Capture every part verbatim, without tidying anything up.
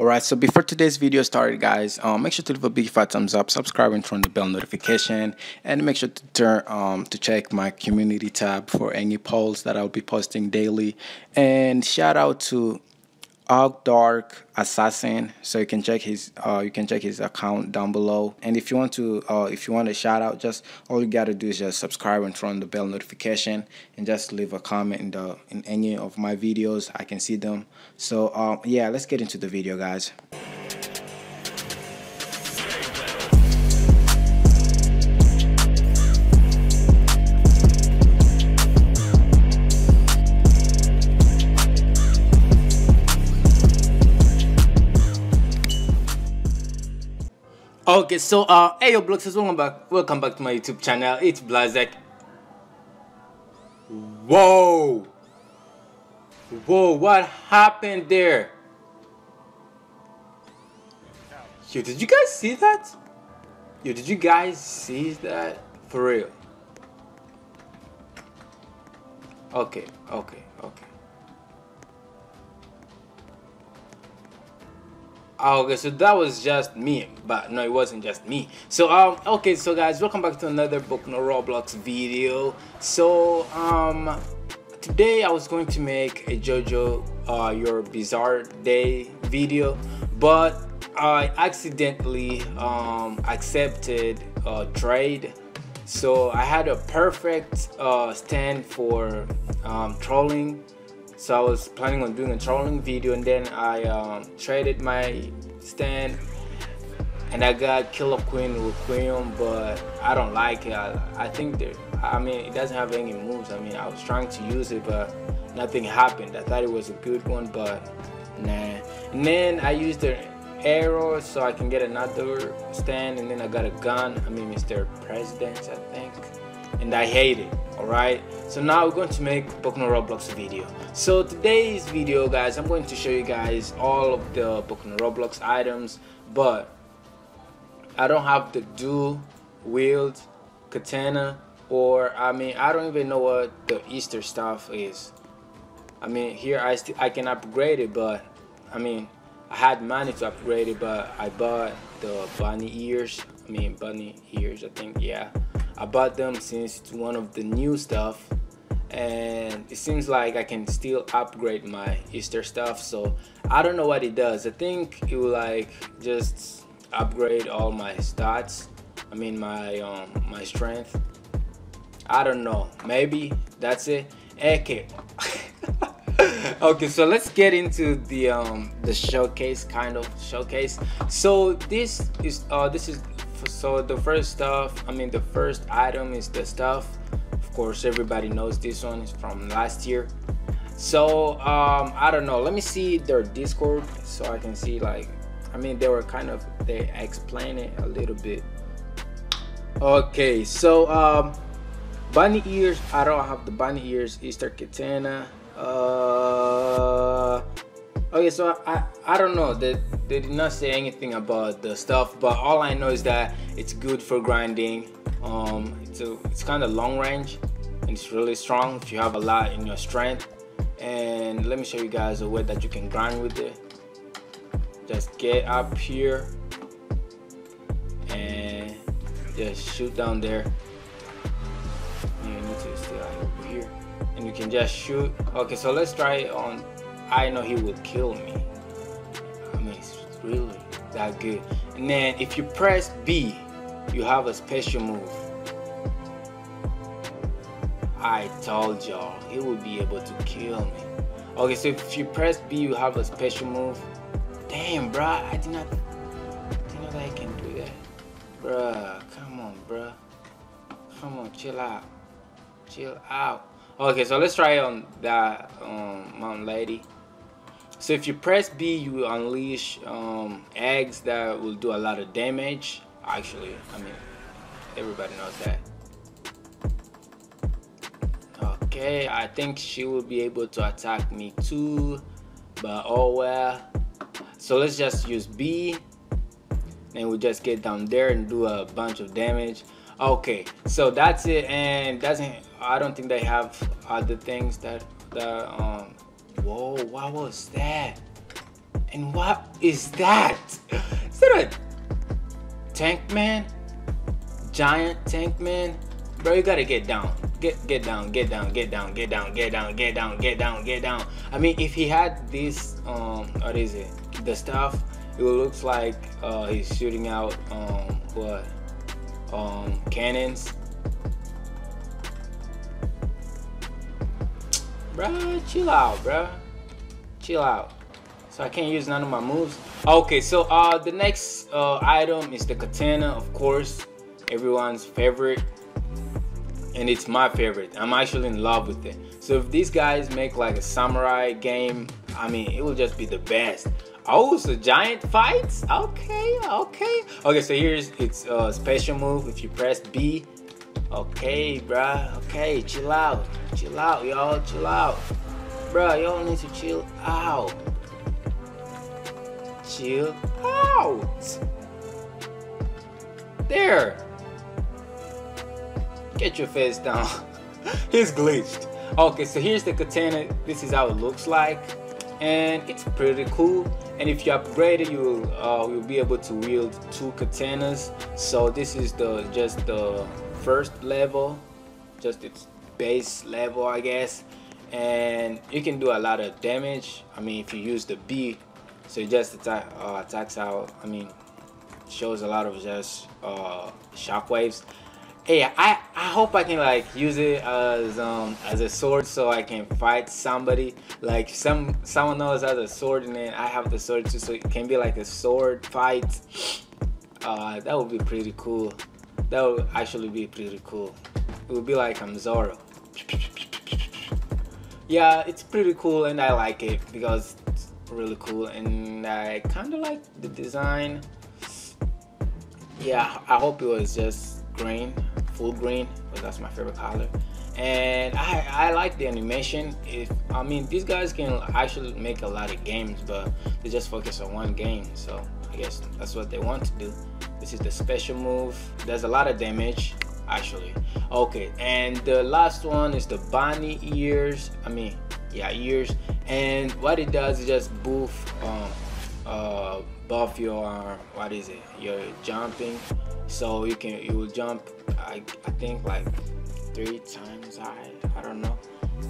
Alright, so before today's video started, guys, um, make sure to leave a big fat thumbs up, subscribe, and turn the bell notification, and make sure to turn um, to check my community tab for any polls that I'll be posting daily. And shout out to Dark Assassin, so you can check his uh, you can check his account down below. And if you want to uh, if you want a shout out, just all you gotta do is just subscribe and turn on the bell notification, and just leave a comment in the in any of my videos. I can see them. So uh, yeah, let's get into the video, guys. Okay, so uh, hey yo Bloxers, welcome back, welcome back to my YouTube channel. It's BlaZaCkk. Whoa, whoa, what happened there? Yo, did you guys see that? Yo, did you guys see that for real? Okay, okay, okay. Okay, so that was just me, but no, it wasn't just me. So um okay, so guys, welcome back to another Boku No Roblox video. So um today I was going to make a Jojo uh Your Bizarre Day video, but I accidentally um accepted a trade. So I had a perfect uh stand for um trolling. So I was planning on doing a trolling video, and then I um, traded my stand and I got Killer Queen Requiem, but I don't like it. I, I think that, I mean, it doesn't have any moves. I mean, I was trying to use it, but nothing happened. I thought it was a good one, but nah. And then I used an arrow so I can get another stand, and then I got a gun. I mean, Mister President, I think. And I hate it. Alright, so now we're going to make Boku No Roblox video. So today's video, guys, I'm going to show you guys all of the Boku No Roblox items, but I don't have the dual wield katana, or I mean, I don't even know what the Easter stuff is. I mean, here I still I can upgrade it, but I mean, I had money to upgrade it, but I bought the bunny ears. I mean, bunny ears, I think, yeah. I bought them since it's one of the new stuff, and it seems like I can still upgrade my Easter stuff, so I don't know what it does. I think it will like just upgrade all my stats, I mean my um my strength. I don't know, maybe that's it. Okay. Okay, so let's get into the um the showcase, kind of showcase. So this is uh this is so the first stuff, I mean the first item is the stuff. Of course, everybody knows this one is from last year. So um I don't know, let me see their Discord so I can see, like, I mean they were kind of, they explain it a little bit. Okay, so um bunny ears, I don't have the bunny ears Easter katana. uh Okay, so I, I don't know, they, they did not say anything about the stuff, but all I know is that it's good for grinding. Um, it's a, it's kind of long range, and it's really strong if you have a lot in your strength. And let me show you guys a way that you can grind with it. Just get up here, and just shoot down there. You need to stay over here, and you can just shoot. Okay, so let's try it on. I know he would kill me. I mean, it's really that good. And then if you press B, you have a special move. I told y'all he would be able to kill me. Okay, so if you press B, you have a special move. Damn, bruh, I did not, I didn't know that I can do that. Bruh, come on, bruh. Come on, chill out. Chill out. Okay, so let's try on that um, Mount Lady. So if you press B, you unleash um, eggs that will do a lot of damage. Actually, I mean, everybody knows that. Okay, I think she will be able to attack me too, but oh well. So let's just use B, and we'll just get down there and do a bunch of damage. Okay, so that's it, and doesn't, I don't think they have other things that, that um, whoa, what was that? And what is that? Is that a tank man? Giant tank man? Bro, you gotta get down. Get get down, get down, get down, get down, get down, get down, get down, get down. I mean, if he had this, um, what is it? The stuff, it looks like uh, he's shooting out, um, what? Um, cannons. Bruh, chill out, bruh. Chill out. So I can't use none of my moves. Okay, so uh, the next uh, item is the katana, of course. Everyone's favorite. And it's my favorite. I'm actually in love with it. So if these guys make like a samurai game, I mean, it will just be the best. Oh, so giant fights? Okay, okay. Okay, so here's its uh, special move. If you press B, okay, bruh. Okay, chill out. Chill out, y'all. Chill out. Bruh, y'all need to chill out. Chill out. There. Get your face down. He's glitched. Okay, so here's the katana. This is how it looks like, and it's pretty cool. And if you upgrade it, you will uh, will be able to wield two katanas. So this is the just the first level, just its base level, I guess. And you can do a lot of damage. I mean, if you use the B, so it just attack, uh, attacks out. I mean, shows a lot of just uh, shockwaves. Hey, I, I hope I can like use it as um as a sword so I can fight somebody. Like some someone else has a sword and then I have the sword too, so it can be like a sword fight. Uh, that would be pretty cool. That would actually be pretty cool. It would be like I'm Zoro. Yeah, it's pretty cool and I like it because it's really cool and I kind of like the design. Yeah, I hope it was just green, full green, because that's my favorite color. And I, I like the animation. If I mean, these guys can actually make a lot of games, but they just focus on one game. So I guess that's what they want to do. This is the special move. There's a lot of damage, actually. Okay, and the last one is the bunny ears. I mean, yeah, ears. And what it does is just buff, um, uh, buff your uh, what is it? Your jumping. So you can you will jump I, I think like three times high, I don't know.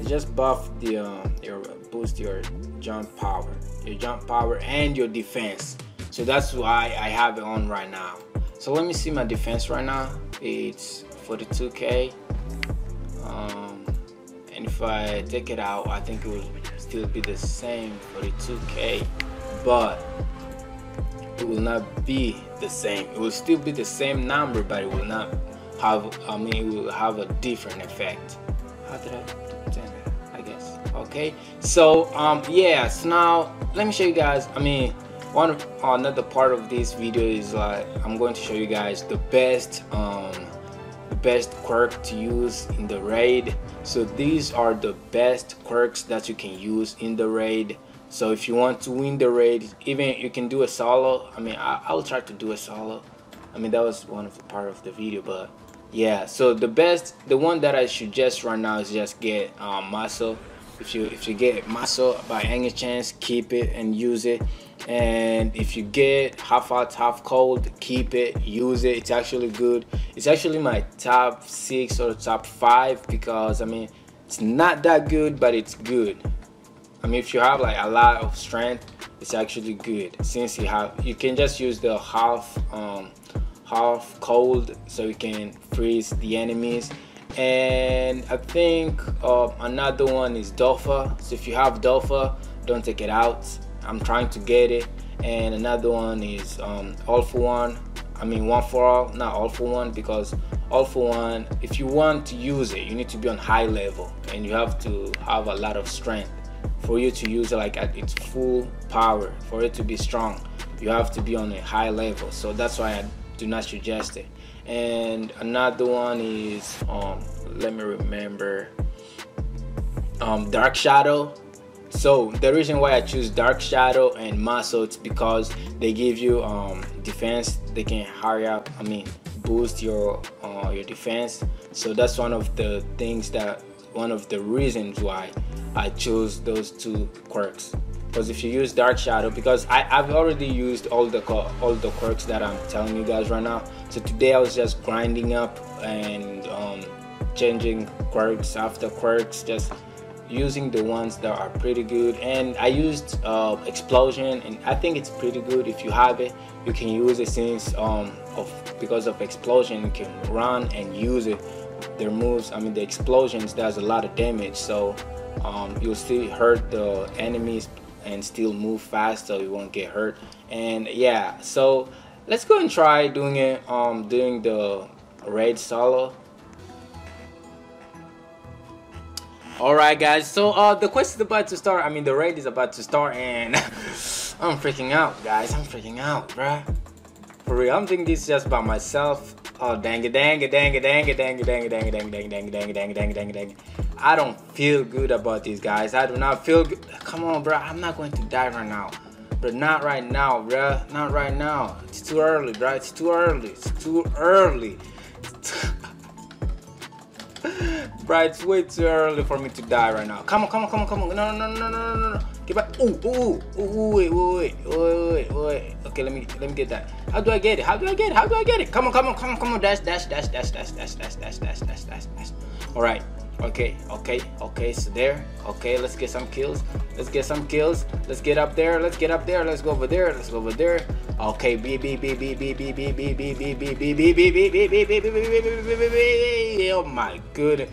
It just buff the um your boost your jump power your jump power and your defense. So that's why I have it on right now. So let me see my defense right now. It's forty-two K, um and if I take it out, I think it will still be the same forty-two K, but it will not be the same. It will still be the same number, but it will not have, I mean, it will have a different effect. How did I do that? I guess. Okay, so um yeah, so now let me show you guys, I mean, one of uh, another part of this video is like uh, I'm going to show you guys the best um the best quirk to use in the raid. So these are the best quirks that you can use in the raid. So if you want to win the raid, even you can do a solo. I mean, I, I'll try to do a solo. I mean, that was one of the part of the video, but yeah. So the best, the one that I suggest right now is just get um, muscle. If you if you get muscle by any chance, keep it and use it. And if you get half hot, half cold, keep it, use it. It's actually good. It's actually my top six or top five because I mean, it's not that good, but it's good. I mean, if you have like a lot of strength, it's actually good since you have you can just use the half um half cold so you can freeze the enemies. And I think uh, another one is Dofa. So if you have Dofa, don't take it out. I'm trying to get it. And another one is um all for one. I mean, one for all, not all for one, because all for one, if you want to use it, you need to be on high level and you have to have a lot of strength for you to use it like at its full power. For it to be strong, you have to be on a high level. So that's why I do not suggest it. And another one is um let me remember um Dark Shadow. So the reason why I choose Dark Shadow and Muscle, it's because they give you um defense. They can hurry up, I mean, boost your uh, your defense. So that's one of the things that one of the reasons why I chose those two quirks. because if you use Dark Shadow, because I, I've already used all the all the quirks that I'm telling you guys right now. So today I was just grinding up and um, changing quirks after quirks, just using the ones that are pretty good. And I used uh, Explosion, and I think it's pretty good. If you have it, you can use it since um, of because of Explosion, you can run and use it. Their moves, I mean the explosions, does a lot of damage, so um, you'll still hurt the enemies and still move fast, so you won't get hurt. And yeah, so let's go and try doing it um, doing the raid solo. Alright guys, so uh, the quest is about to start. I mean the raid is about to start, and I'm freaking out guys, I'm freaking out bruh. For real, I'm doing this just by myself. Oh dang it, dang it, dang it, dang it, dang it, dang it, dang it, dang it, dang it, dang it, dang it, dang it, dang it, dang it. I don't feel good about these guys. I do not feel good. Come on, bro. I'm not going to die right now. But not right now, bro. Not right now. It's too early, bro. It's too early. It's too early. Bro, it's way too early for me to die right now. Come on, come on, come on, come on. No, no, no, no, no, no, no. Get back. Ooh, ooh, ooh, wait, wait, wait, wait, wait. Okay, let me let me get that. How do I get it? How do I get it? How do I get it? Come on, come on, come on, come on. Dash, dash, dash, dash, dash, dash, dash, dash, dash, dash, dash, dash. All right. Okay, okay, okay. So there. Okay, let's get some kills. Let's get some kills. Let's get up there. Let's get up there. Let's go over there. Let's go over there. Okay, B B B B B B B B B B B B B B B B B B B. Oh my goodness.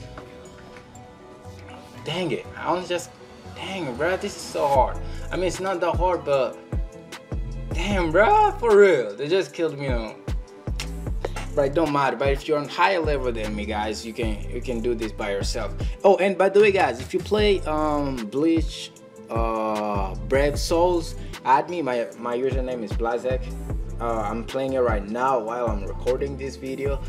Dang it! I was just. Dang, bro, this is so hard. I mean, it's not that hard, but damn, bro, for real, they just killed me. But it don't matter. But if you're on higher level than me, guys, you can you can do this by yourself. Oh, and by the way, guys, if you play um, Bleach uh, Brave Souls, add me. My my username is BlaZaCkk. Uh, I'm playing it right now while I'm recording this video.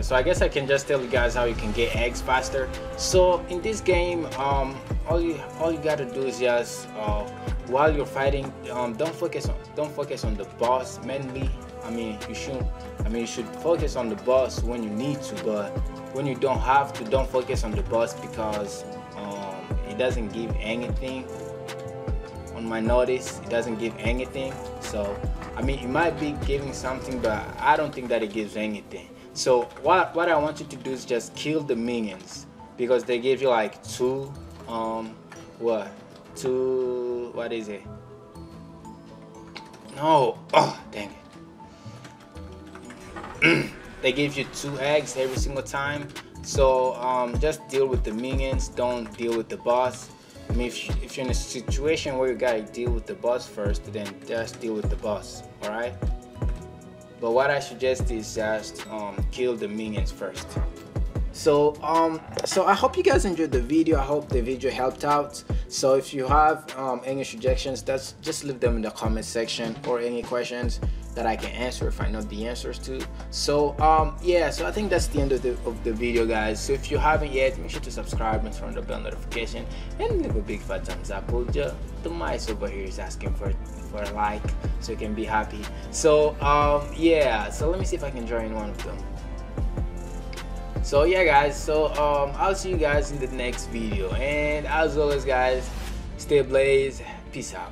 So I guess I can just tell you guys how you can get eggs faster. So in this game, um, all you all you gotta do is just uh, while you're fighting, um, don't focus on don't focus on the boss mainly. I mean you should I mean you should focus on the boss when you need to, but when you don't have to, don't focus on the boss because um, it doesn't give anything. On my notice, it doesn't give anything. So I mean it might be giving something, but I don't think that it gives anything. So what, what I want you to do is just kill the minions, because they give you like two, um, what, two, what is it? No, oh, dang it. They give you two eggs every single time. So um, just deal with the minions, don't deal with the boss. I mean, if, if you're in a situation where you gotta deal with the boss first, then just deal with the boss, all right? But what I suggest is just um, kill the minions first. So, um, so I hope you guys enjoyed the video. I hope the video helped out. So if you have um, any suggestions, that's, just leave them in the comment section, or any questions that I can answer if I know the answers to. So um, yeah, so I think that's the end of the, of the video, guys. So if you haven't yet, make sure to subscribe and turn on the bell notification, and leave a big fat thumbs up. The, the mice over here is asking for, for a like, so you can be happy. So um, yeah, so let me see if I can draw in one of them. So yeah guys, so um, I'll see you guys in the next video, and as always guys, stay blaze, peace out.